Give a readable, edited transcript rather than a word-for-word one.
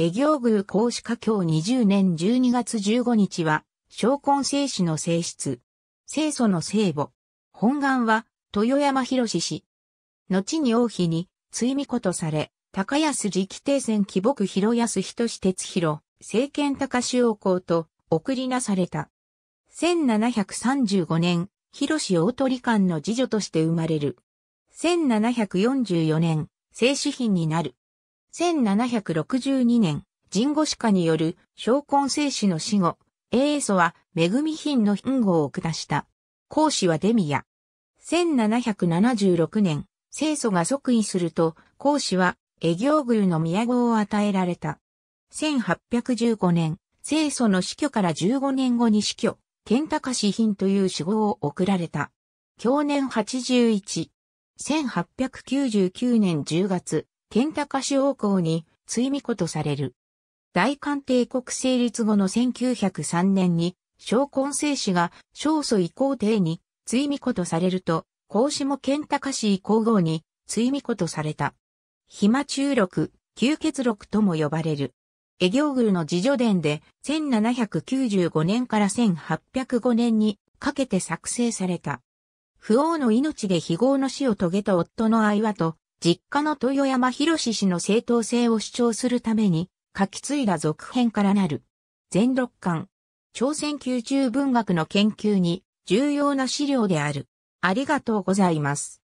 営業宮公子嘉享20年12月15日は、荘厳正史の正室。正祖の正母。本願は、豊山弘氏。後に王妃に、追婿とされ、高安直帝戦紀木広安仁哲広、政権高周公と、送りなされた。1735年、広大鳥官の次女として生まれる。1744年、正子妃になる。1762年、神護子化による荘厳正史の死後、英祖は恵品の品号を下した。公子は出宮。1776年、正祖が即位すると、公子は営業宮の都を与えられた。1815年、正祖の死去から15年後に死去、健高子品という諡号を贈られた。享年81。1899年10月、健高子王公に追婿とされる。大韓帝国成立後の1903年に、荘厳正史が正祖以降帝に追婿とされると、公子も健高子以降号に追婿とされた。暇中録、吸血録とも呼ばれる。営業宮の自叙伝で1795年から1805年にかけて作成された。不王の命で非業の死を遂げた夫の愛和と、実家の豊山弘氏の正当性を主張するために書き継いだ続編からなる。全6巻。朝鮮宮中文学の研究に重要な資料である。ありがとうございます。